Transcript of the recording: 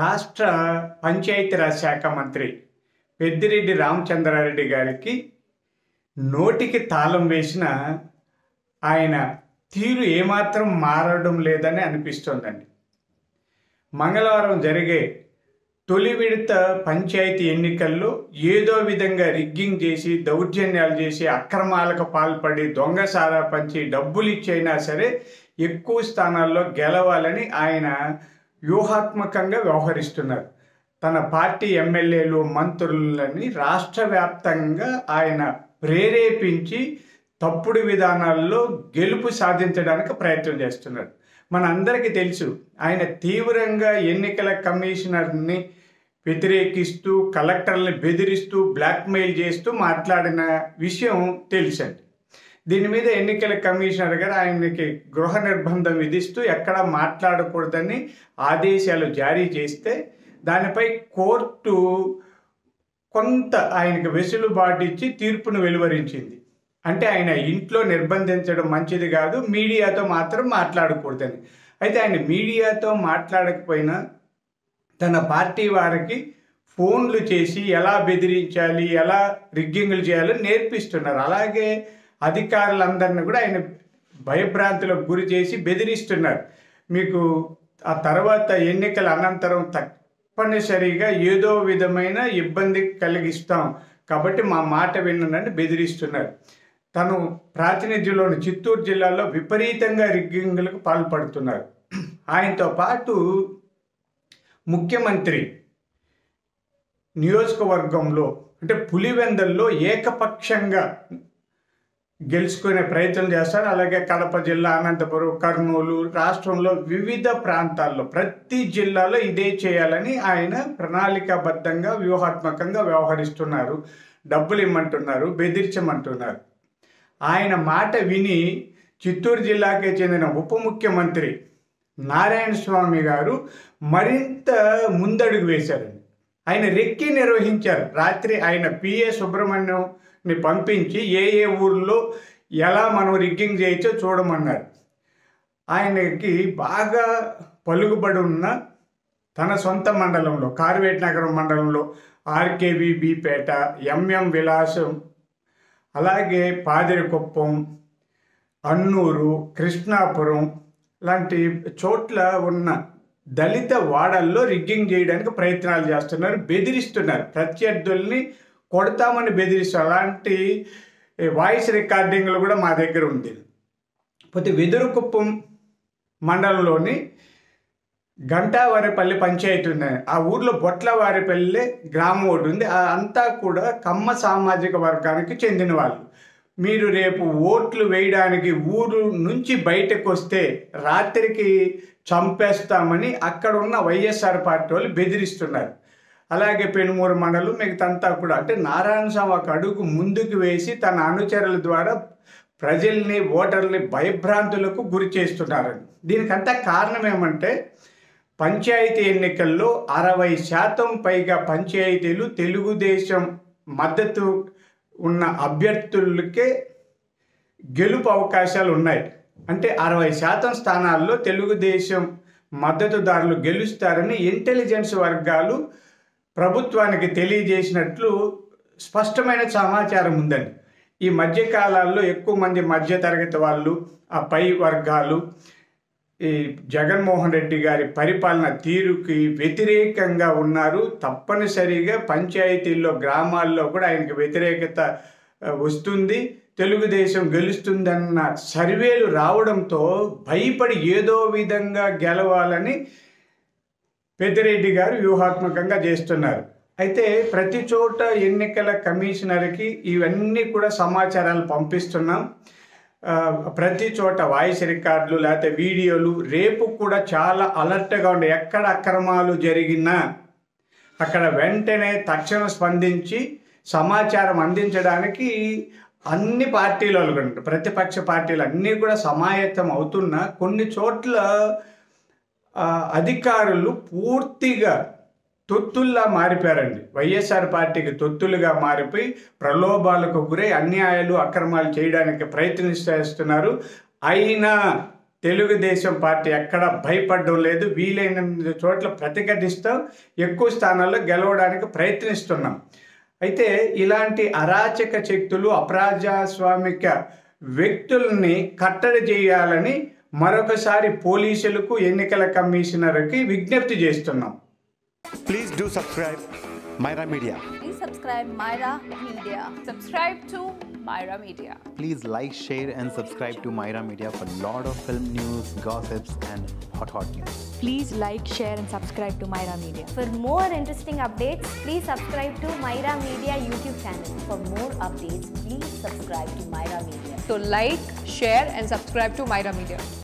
రాష్ట్ర పంచాయతీరాజ్ శాఖ మంత్రి పెద్దిరెడ్డి రామచంద్ర రెడ్డి గారికి నోటికి తాళం వేసిన ఆయన తీరు ఏమాత్రం మారడం లేదని అనిపిస్తోందండి. మంగళవారం జరిగే తొలి విడత పంచాయతీ ఎన్నికల్లో ఏదో విధంగా రిగ్గింగ్ చేసి, దౌర్జన్యాలు చేసి, అక్రమాలకు పాల్పడి, దొంగ సారా పంచి, డబ్బులు ఇచ్చైనా సరే ఎక్కువ స్థానాల్లో గెలవాలని ఆయన వ్యూహాత్మకంగా వ్యవహరిస్తున్నారు. తన పార్టీ ఎమ్మెల్యేలు, మంత్రులని రాష్ట్ర వ్యాప్తంగా ఆయన ప్రేరేపించి తప్పుడు విధానాల్లో గెలుపు సాధించడానికి ప్రయత్నం చేస్తున్నారు. మన అందరికీ తెలుసు, ఆయన తీవ్రంగా ఎన్నికల కమిషనర్ని వ్యతిరేకిస్తూ, కలెక్టర్ని బెదిరిస్తూ, బ్లాక్మెయిల్ చేస్తూ మాట్లాడిన విషయం తెలుసండి. దీని మీద ఎన్నికల కమిషనర్ గారు ఆయనకి గృహ నిర్బంధం విధిస్తూ ఎక్కడా మాట్లాడకూడదని ఆదేశాలు జారీ చేస్తే, దానిపై కోర్టు కొంత ఆయనకు వెసులుబాటు ఇచ్చి తీర్పును వెలువరించింది. అంటే ఆయన ఇంట్లో నిర్బంధించడం మంచిది కాదు, మీడియాతో మాత్రం మాట్లాడకూడదని. అయితే ఆయన మీడియాతో మాట్లాడకపోయినా తన పార్టీ వారికి ఫోన్లు చేసి ఎలా బెదిరించాలి, ఎలా రిగ్గింగ్లు చేయాలో నేర్పిస్తున్నారు. అలాగే అధికారులందరినీ కూడా ఆయన భయభ్రాంతులకు గురి చేసి బెదిరిస్తున్నారు. మీకు ఆ తర్వాత ఎన్నికల అనంతరం తప్పనిసరిగా ఏదో విధమైన ఇబ్బంది కలిగిస్తాం కాబట్టి మా మాట వినని బెదిరిస్తున్నారు. తను ప్రాతినిధ్యంలోని చిత్తూరు జిల్లాలో విపరీతంగా రిగ్గింగ్లకు పాల్పడుతున్నారు. ఆయనతో పాటు ముఖ్యమంత్రి నియోజకవర్గంలో అంటే పులివెందల్లో ఏకపక్షంగా గెలుచుకునే ప్రయత్నం చేస్తారు. అలాగే కడప జిల్లా, అనంతపురం, కర్నూలు, రాష్ట్రంలో వివిధ ప్రాంతాల్లో ప్రతి జిల్లాలో ఇదే చేయాలని ఆయన ప్రణాళికాబద్ధంగా వ్యూహాత్మకంగా వ్యవహరిస్తున్నారు. డబ్బులు ఇమ్మంటున్నారు, బెదిరించమంటున్నారు. ఆయన మాట విని చిత్తూరు జిల్లాకే చెందిన ఉప ముఖ్యమంత్రి నారాయణ స్వామి గారు మరింత ముందడుగు వేశారండి. ఆయన రెక్కి నిర్వహించారు. రాత్రి ఆయన పిఏ సుబ్రహ్మణ్యంని పంపించి ఏ ఏ ఊర్లో ఎలా మనం రిగ్గింగ్ చేయొచ్చో చూడమన్నారు. ఆయనకి బాగా పలుకుబడి ఉన్న తన సొంత మండలంలో కార్వేట్ నగరం మండలంలో ఆర్కేవిబిపేట, ఎంఎం విలాసం, అలాగే పాదిరికుప్పం, అన్నూరు, కృష్ణాపురం లాంటి చోట్ల ఉన్న దళిత వాడల్లో రిగ్గింగ్ చేయడానికి ప్రయత్నాలు చేస్తున్నారు, బెదిరిస్తున్నారు. ప్రత్యర్థుల్ని కొడతామని బెదిరిస్తారు. అలాంటి వాయిస్ రికార్డింగ్లు కూడా మా దగ్గర ఉంది. పోతే వెదురుకుప్పం మండలంలోని గంటావారిపల్లి పంచాయతీ ఉన్నాయి. ఆ ఊర్లో బొట్లవారిపల్లి గ్రామం ఒకటి ఉంది. అంతా కూడా కమ్మ సామాజిక వర్గానికి చెందిన వాళ్ళు. మీరు రేపు ఓట్లు వేయడానికి ఊరు నుంచి బయటకు వస్తే రాత్రికి చంపేస్తామని అక్కడ ఉన్న వైఎస్ఆర్ పార్టీ వాళ్ళు బెదిరిస్తున్నారు. అలాగే పెనుమూరు మండలం మిగతా కూడా అంటే నారాయణ స్వామి ఒక అడుగు ముందుకు వేసి తన అనుచరుల ద్వారా ప్రజల్ని, ఓటర్ని భయభ్రాంతులకు గురి చేస్తున్నారు. దీనికంతా కారణం ఏమంటే పంచాయతీ ఎన్నికల్లో 60% పైగా పంచాయతీలు తెలుగుదేశం మద్దతు ఉన్న అభ్యర్థులకే గెలుపు అవకాశాలు ఉన్నాయి. అంటే 60% స్థానాల్లో తెలుగుదేశం మద్దతుదారులు గెలుస్తారని ఇంటెలిజెన్స్ వర్గాలు ప్రభుత్వానికి తెలియజేసినట్లు స్పష్టమైన సమాచారం ఉందండి. ఈ మధ్యకాలాల్లో ఎక్కువ మంది మధ్యతరగతి వాళ్ళు, ఆ పై వర్గాలు ఈ జగన్ మోహన్ రెడ్డి గారి పరిపాలన తీరుకి వ్యతిరేకంగా ఉన్నారు. తప్పనిసరిగా పంచాయతీల్లో, గ్రామాల్లో కూడా ఆయనకు వ్యతిరేకత వస్తుంది, తెలుగుదేశం గెలుస్తుందన్న సర్వేలు రావడంతో భయపడి ఏదో విధంగా గెలవాలని పెద్దిరెడ్డి గారు వ్యూహాత్మకంగా చేస్తున్నారు. అయితే ప్రతి చోట ఎన్నికల కమిషనర్కి ఇవన్నీ కూడా సమాచారాలు పంపిస్తున్నాం. ప్రతి చోట వాయిస్ రికార్డులు లేకపోతే వీడియోలు. రేపు కూడా చాలా అలర్ట్గా ఉండే ఎక్కడ అక్రమాలు జరిగినా అక్కడ వెంటనే తక్షణం స్పందించి సమాచారం అందించడానికి అన్ని పార్టీలు అనుకుంటారు. ప్రతిపక్ష పార్టీలు అన్నీ కూడా సమాయత్తం అవుతున్నా కొన్ని చోట్ల అధికారులు పూర్తిగా తొత్తుల్లా మారిపోయారండి. వైఎస్ఆర్ పార్టీకి తొత్తులుగా మారిపోయి ప్రలోభాలకు గురై అన్యాయాలు, అక్రమాలు చేయడానికి ప్రయత్నిస్తున్నారు. అయినా తెలుగుదేశం పార్టీ ఎక్కడ భయపడడం లేదు, వీలైనన్ని చోట్ల ప్రతిఘటిస్తాం, ఎక్కువ స్థానాల్లో గెలవడానికి ప్రయత్నిస్తున్నాం. అయితే ఇలాంటి అరాచక శక్తులు అప్రజాస్వామిక వ్యక్తుల్ని కట్టడి చేయాలని మరొకసారి పోలీసులకు ఎన్నికల కమిషనర్కి విజ్ఞప్తి చేస్తున్నాం. Please do subscribe Myra Media. Please subscribe Myra Media. Subscribe to Myra Media. Please like, share and subscribe to Myra Media for a lot of film news, gossips and hot news. Please like, share and subscribe to Myra Media. For more interesting updates, please subscribe to Myra Media YouTube channel. For more updates, please subscribe to Myra Media. So like, share and subscribe to Myra Media.